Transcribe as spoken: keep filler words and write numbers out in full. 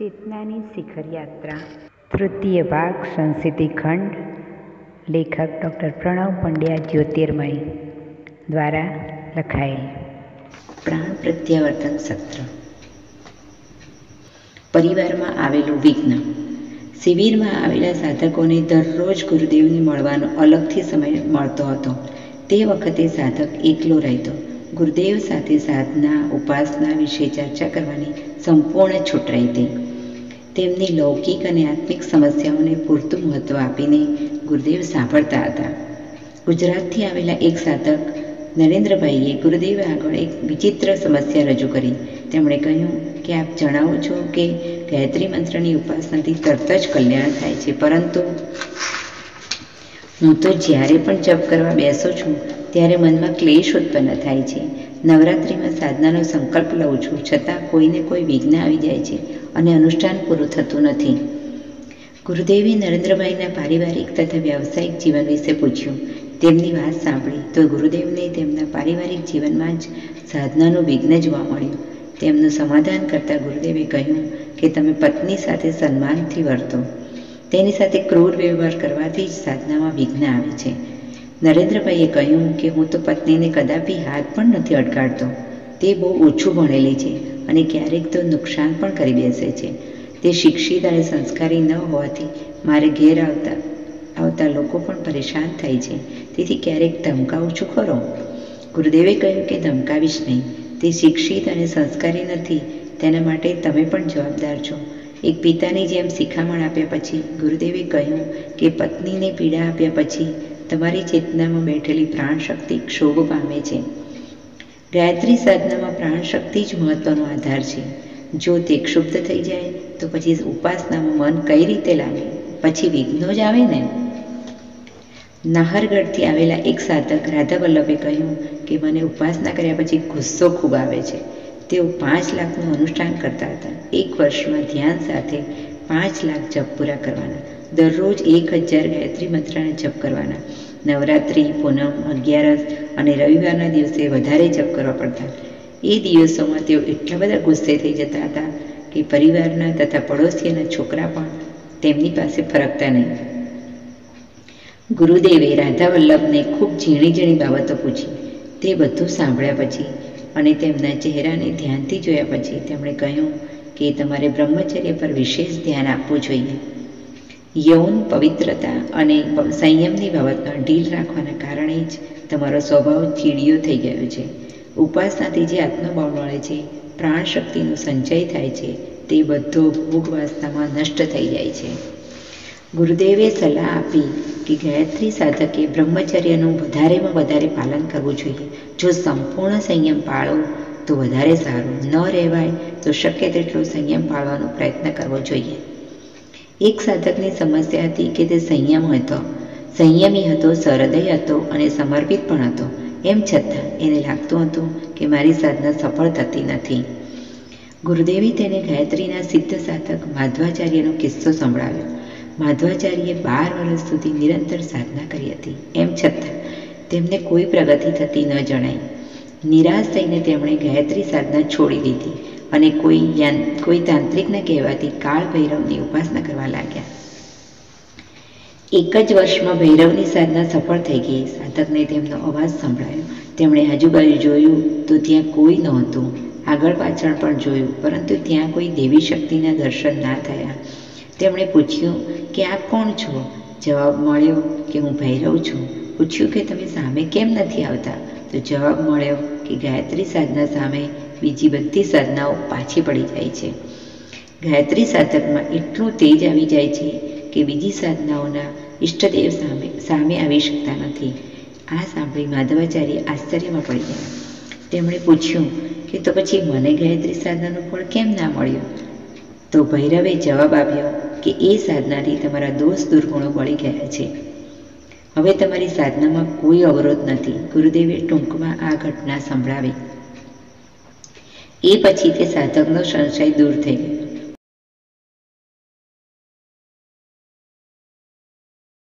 चेतनानी शिखर यात्रा तृतीय भाग संस्कृति खंड। लेखक डॉक्टर प्रणव पंडिया ज्योतिर्मय द्वारा लखाएल। प्राण प्रत्यावर्तन सत्र। परिवाરમાં આવેલું વિઘ્ન। શિબિરમાં આવેલા સાધકોને દરરોજ ગુરુદેવને મળવાનો અલગથી સમય મળતો હતો। તે વખતે સાધક એકલો રહેતો। ગુરુદેવ સાથે સાધના ઉપાસના વિશે ચર્ચા કરવાની સંપૂર્ણ છૂટ રહેતી। તેમની લૌકિક અને આત્મિક સમસ્યાઓને પૂરતું મહત્ત્વ આપીને ગુરુદેવ સાંભળતા હતા। ગુજરાતથી આવેલા એક સાધક નરેન્દ્રભાઈએ ગુરુદેવ આગળ એક વિચિત્ર સમસ્યા રજૂ કરી। તેમણે કહ્યું કે આપ જણાવો છો કે ગાયત્રી મંત્રની ઉપાસનાથી તરત જ કલ્યાણ થાય છે, પરંતુ હું તો જ્યારે પણ જપ કરવા બેસું છું ત્યારે મનમાં ક્લેશ ઉત્પન્ન થાય છે। નવરાત્રિમાં સાધનાનો સંકલ્પ લઉં છું, છતાં કોઈને કોઈ વિઘ્ન આવી જાય છે અને અનુષ્ઠાન પૂરું થતું નથી। ગુરુદેવે નરેન્દ્રભાઈના પારિવારિક તથા વ્યાવસાયિક જીવન વિશે પૂછ્યું। તેમની વાત સાંભળી તો ગુરુદેવને તેમના પારિવારિક જીવનમાં જ સાધનાનું વિઘ્ન જોવા મળ્યું। તેમનું સમાધાન કરતાં ગુરુદેવે કહ્યું કે તમે પત્ની સાથે સન્માનથી વર્તો, તેની સાથે ક્રૂર વ્યવહાર કરવાથી જ સાધનામાં વિઘ્ન આવે છે। નરેન્દ્રભાઈએ કહ્યું કે હું તો પત્નીને કદાપી હાથ પણ નથી અડકાડતો। તે બહુ ઓછું ભણેલી છે અને ક્યારેક તો નુકસાન પણ કરી બેસે છે। તે શિક્ષિત અને સંસ્કારી ન હોવાથી મારે ઘેર આવતા આવતા લોકો પણ પરેશાન થાય છે, તેથી ક્યારેક ધમકાવું છું ખરો। ગુરુદેવે કહ્યું કે ધમકાવીશ નહીં, તે શિક્ષિત અને સંસ્કારી નથી, તેના માટે તમે પણ જવાબદાર છો। એક પિતાની જેમ શિખામણ આપ્યા પછી ગુરુદેવે કહ્યું કે પત્નીને પીડા આપ્યા પછી તમારી ચેતનામાં બેઠેલી પ્રાણ શક્તિ ક્ષોભ પામે છે। ગાયત્રી સાધનામાં પ્રાણ શક્તિ જ મહત્વનો આધાર છે। જો તે ક્ષુબ્ધ થઈ જાય તો પછી ઉપાસનામાં મન કઈ રીતે લાવે, પછી વિઘ્નો જ આવે ને। નાહરગઢથી આવેલા એક સાધક રાધાવલ્લભે કહ્યું કે મને ઉપાસના કર્યા પછી ગુસ્સો ખૂબ આવે છે। તેઓ પાંચ લાખનું અનુષ્ઠાન કરતા હતા। એક વર્ષમાં ધ્યાન સાથે પાંચ લાખ જપ પૂરા કરવાના, દરરોજ એક હજાર ગાયત્રી મંત્રના જપ કરવાના, નવરાત્રિ, પૂનમ, અગિયારસ અને રવિવારના દિવસે વધારે જપ કરવા પડતા। એ દિવસોમાં તેઓ એટલા બધા ગુસ્સે થઈ જતા હતા કે પરિવારના તથા પડોશીના છોકરા પણ તેમની પાસે ફરકતા નહીં। ગુરુદેવે રાધાવલ્લભને ખૂબ ઝીણી ઝીણી બાબતો પૂછી। તે બધું સાંભળ્યા પછી અને તેમના ચહેરાને ધ્યાનથી જોયા પછી તેમણે કહ્યું કે તમારે બ્રહ્મચર્ય પર વિશેષ ધ્યાન આપવું જોઈએ। યૌન પવિત્રતા અને સંયમની બાબતમાં ઢીલ રાખવાના કારણે જ તમારો સ્વભાવ ચીડિયો થઈ ગયો છે। ઉપાસનાથી જે આત્મબળ મળે છે, પ્રાણ શક્તિનો સંચય થાય છે, તે બધો ભોગ વાસનામાં નષ્ટ થઈ જાય છે। ગુરુદેવે સલાહ આપી કે ગાયત્રી સાધકે બ્રહ્મચર્યનું વધારેમાં વધારે પાલન કરવું જોઈએ। જો સંપૂર્ણ સંયમ પાળો તો વધારે સારું, ન રહેવાય તો શક્ય તેટલો સંયમ પાળવાનો પ્રયત્ન કરવો જોઈએ। એક સાધકની સમસ્યા હતી કે તે સંયમ હતો, સંયમી હતો, સહૃદય હતો અને સમર્પિત પણ હતો, એમ છતાં એને લાગતું હતું કે મારી સાધના સફળ થતી નથી। ગુરુદેવે તેને ગાયત્રીના સિદ્ધ સાધક માધવાચાર્યનો કિસ્સો સંભળાવ્યો। માધવાચાર્યે બાર વર્ષ સુધી નિરંતર સાધના કરી હતી, એમ છતાં તેમને કોઈ પ્રગતિ થતી ન જણાઈ। નિરાશ થઈને તેમણે ગાયત્રી સાધના છોડી દીધી અને કોઈ યાન કોઈ તાંત્રિકને કહેવાથી કાળ ભૈરવની ઉપાસના કરવા લાગ્યા। એક જ વર્ષમાં ભૈરવની સાધના સફળ થઈ ગઈ। સાધકને તેમનો અવાજ સંભળાયો। તેમણે આજુબાજુ જોયું તો ત્યાં કોઈ નહોતું, આગળ પાછળ પણ જોયું, પરંતુ ત્યાં કોઈ દેવી શક્તિના દર્શન ના થયા। તેમણે પૂછ્યું કે આપ કોણ છો? જવાબ મળ્યો કે હું ભૈરવ છું। પૂછ્યું કે તમે સામે કેમ નથી આવતા? તો જવાબ મળ્યો કે ગાયત્રી સાધના સામે બીજી બધી સાધનાઓ પાછી પડી જાય છે। ગાયત્રી સાધકમાં એટલું તેજ આવી જાય છે કે બીજી સાધનાઓના ઈષ્ટદેવ સામે સામે આવી શકતા નથી। આ સાંભળી માધવાચાર્ય આશ્ચર્યમાં પડી ગયા। તેમણે પૂછ્યું કે તો પછી મને ગાયત્રી સાધનાનું ફળ કેમ ના મળ્યું? તો ભૈરવે જવાબ આપ્યો કે એ સાધનાથી તમારા દોષ દુર્ગુણો બળી ગયા છે, હવે તમારી સાધનામાં કોઈ અવરોધ નથી। ગુરુદેવે ટૂંકમાં આ ઘટના સંભળાવી। એ પછી તે સાધકનો સંશય દૂર થઈ ગયો।